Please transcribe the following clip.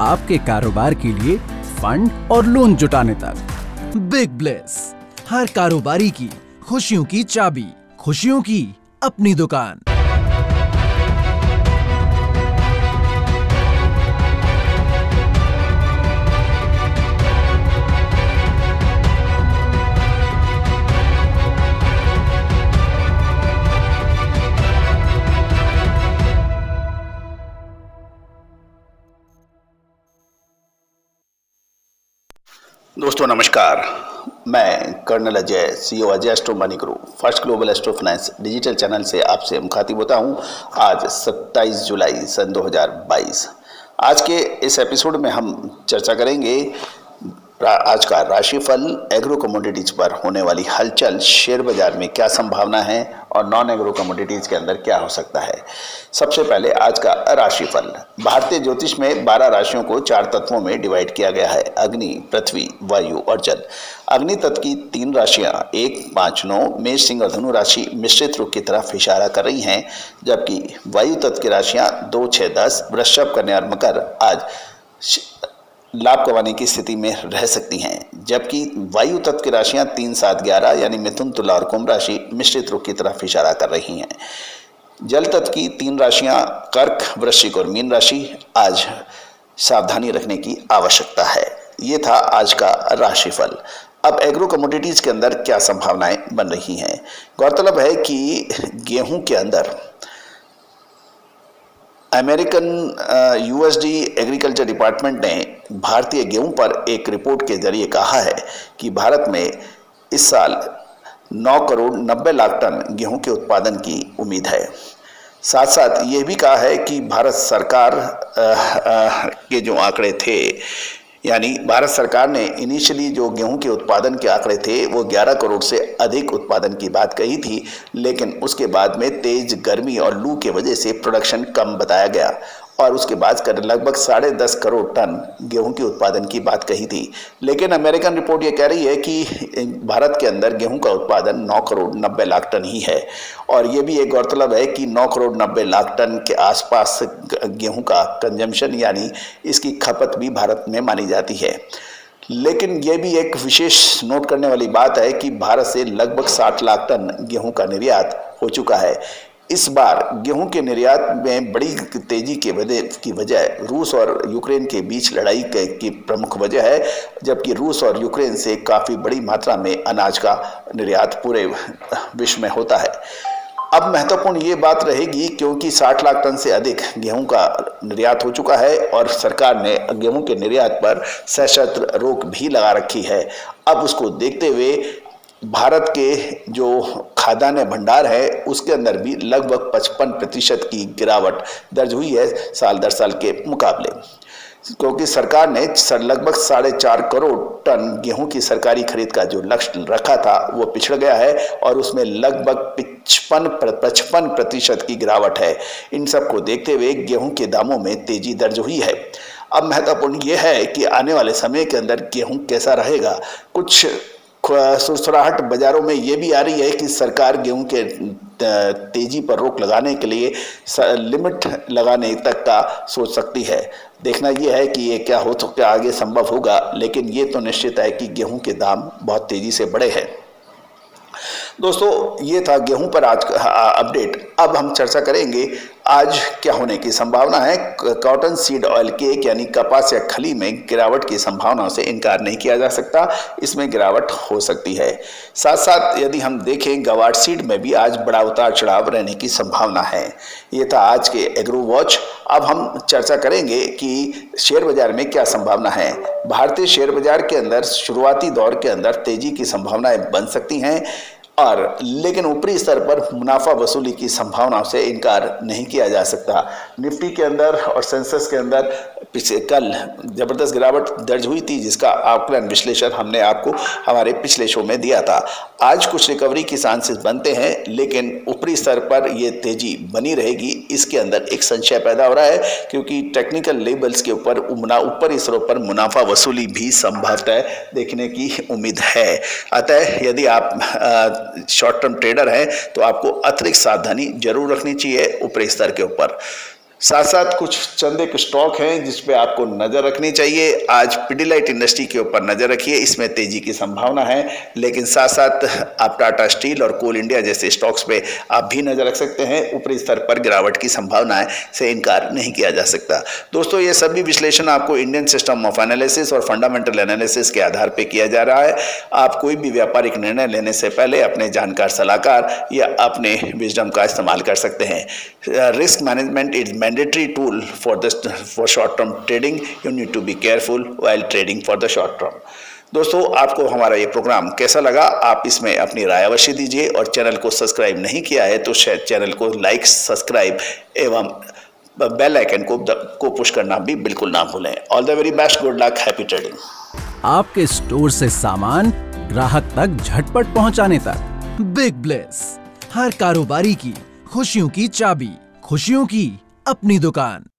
आपके कारोबार के लिए फंड और लोन जुटाने तक। बिग ब्लिस, हर कारोबारी की खुशियों की चाबी, खुशियों की अपनी दुकान। दोस्तों नमस्कार, मैं colonel Ajay, CEO Ajay astro money group, first global astro finance digital channel से आपसे मुखातिब होता हूं। आज 27 जुलाई सन 2022। आज के इस एपिसोड में हम चर्चा करेंगे आज का राशिफल, एग्रो कमोडिटीज़ पर होने वाली हलचल, शेयर बाजार में क्या संभावना है और नॉन एग्रो कमोडिटीज़ के अंदर क्या हो सकता है। सबसे पहले आज का राशिफल। भारतीय ज्योतिष में 12 राशियों को 4 तत्वों में डिवाइड किया गया है, अग्नि, पृथ्वी, वायु और जल। अग्नि तत्व की 3 राशियां 1, 5, 9 मेष, सिंह और धनु राशि मिश्रित रुख की तरफ इशारा कर रही हैं, जबकि वायु तत्व की राशियाँ 2, 6, 10 वृषभ, कन्या और मकर आज लाभ कमाने की स्थिति में रह सकती हैं, जबकि वायु तत्व की राशियां 3, 7, 11 यानी मिथुन, तुला और कुंभ राशि मिश्रित रुख की तरफ इशारा कर रही हैं। जल तत्व की 3 राशियां कर्क, वृश्चिक और मीन राशि आज सावधानी रखने की आवश्यकता है। ये था आज का राशिफल। अब एग्रो कमोडिटीज़ के अंदर क्या संभावनाएं बन रही हैं। गौरतलब है कि गेहूँ के अंदर अमेरिकन यूएसडी एग्रीकल्चर डिपार्टमेंट ने भारतीय गेहूं पर एक रिपोर्ट के जरिए कहा है कि भारत में इस साल 9,90,00,000 टन गेहूं के उत्पादन की उम्मीद है। साथ साथ ये भी कहा है कि भारत सरकार के जो आंकड़े थे, यानी भारत सरकार ने इनिशियली जो गेहूं के उत्पादन के आंकड़े थे वो 11 करोड़ से अधिक उत्पादन की बात कही थी, लेकिन उसके बाद में तेज गर्मी और लू के वजह से प्रोडक्शन कम बताया गया और उसके बाद कर लगभग 10.5 करोड़ टन गेहूं के उत्पादन की बात कही थी। लेकिन अमेरिकन रिपोर्ट ये कह रही है कि भारत के अंदर गेहूं का उत्पादन 9,90,00,000 टन ही है और ये भी एक गौरतलब है कि 9,90,00,000 टन के आसपास गेहूं का कंजम्पशन यानी इसकी खपत भी भारत में मानी जाती है। लेकिन ये भी एक विशेष नोट करने वाली बात है कि भारत से लगभग 60 लाख टन गेहूँ का निर्यात हो चुका है। इस बार गेहूं के निर्यात में बड़ी तेजी के वजह रूस और यूक्रेन के बीच लड़ाई की प्रमुख वजह है, जबकि रूस और यूक्रेन से काफ़ी बड़ी मात्रा में अनाज का निर्यात पूरे विश्व में होता है। अब महत्वपूर्ण ये बात रहेगी क्योंकि 60 लाख टन से अधिक गेहूं का निर्यात हो चुका है और सरकार ने गेहूं के निर्यात पर सशर्त रोक भी लगा रखी है। अब उसको देखते हुए भारत के जो खाद्यान्न भंडार है उसके अंदर भी लगभग 55% की गिरावट दर्ज हुई है साल दर साल के मुकाबले, क्योंकि सरकार ने लगभग 4.5 करोड़ टन गेहूं की सरकारी खरीद का जो लक्ष्य रखा था वो पिछड़ गया है और उसमें लगभग 55% की गिरावट है। इन सबको देखते हुए गेहूं के दामों में तेजी दर्ज हुई है। अब महत्वपूर्ण ये है कि आने वाले समय के अंदर गेहूँ कैसा रहेगा। कुछ सुरसराहट बाज़ारों में ये भी आ रही है कि सरकार गेहूं के तेज़ी पर रोक लगाने के लिए लिमिट लगाने तक का सोच सकती है। देखना यह है कि ये क्या हो तो क्या आगे संभव होगा, लेकिन ये तो निश्चित है कि गेहूं के दाम बहुत तेज़ी से बढ़े हैं। दोस्तों ये था गेहूं पर आज का अपडेट। अब हम चर्चा करेंगे आज क्या होने की संभावना है। कॉटन सीड ऑयल केक यानी कपास या खली में गिरावट की संभावना से इनकार नहीं किया जा सकता, इसमें गिरावट हो सकती है। साथ साथ यदि हम देखें गवार सीड में भी आज बड़ा उतार चढ़ाव रहने की संभावना है। ये था आज के एग्रो वॉच। अब हम चर्चा करेंगे कि शेयर बाजार में क्या संभावना है। भारतीय शेयर बाजार के अंदर शुरुआती दौर के अंदर तेजी की संभावनाएँ बन सकती हैं और लेकिन ऊपरी स्तर पर मुनाफा वसूली की संभावना से इनकार नहीं किया जा सकता। निफ्टी के अंदर और सेंसेक्स के अंदर पिछले कल ज़बरदस्त गिरावट दर्ज हुई थी, जिसका आकलन विश्लेषण हमने आपको हमारे पिछले शो में दिया था। आज कुछ रिकवरी की चांसेस बनते हैं, लेकिन ऊपरी स्तर पर यह तेजी बनी रहेगी, इसके अंदर एक संशय पैदा हो रहा है क्योंकि टेक्निकल लेवल्स के ऊपर ऊपरी स्तरों पर मुनाफा वसूली भी संभवतः देखने की उम्मीद है। अतः यदि आप शॉर्ट टर्म ट्रेडर हैं तो आपको अतिरिक्त सावधानी जरूर रखनी चाहिए ऊपरी स्तर के ऊपर। साथ साथ कुछ चंद एक स्टॉक हैं जिस पे आपको नज़र रखनी चाहिए। आज पिडिलाइट इंडस्ट्री के ऊपर नज़र रखिए, इसमें तेज़ी की संभावना है, लेकिन साथ साथ आप टाटा स्टील और कोल इंडिया जैसे स्टॉक्स पे आप भी नज़र रख सकते हैं। ऊपरी स्तर पर गिरावट की संभावना से इनकार नहीं किया जा सकता। दोस्तों, ये सभी विश्लेषण आपको इंडियन सिस्टम ऑफ एनालिसिस और फंडामेंटल एनालिसिस के आधार पर किया जा रहा है। आप कोई भी व्यापारिक निर्णय लेने से पहले अपने जानकार सलाहकार या अपने विजडम का इस्तेमाल कर सकते हैं। Risk management is mandatory tool for short term trading. You need to be careful while trading for the short term. दोस्तों, आपको हमारा ये प्रोग्राम कैसा लगा, आप इसमें अपनी राय अवश्य दीजिए, और चैनल को सब्सक्राइब नहीं किया है तो शायद चैनल को लाइक, सब्सक्राइब एवं बेल आइकन को पुश करना भी बिल्कुल ना भूलें। All the very best, good luck, happy trading. आपके स्टोर से सामान ग्राहक तक झटपट पहुंचाने तक बिग ब्लिस, हर कारोबारी की खुशियों की चाबी, खुशियों की अपनी दुकान।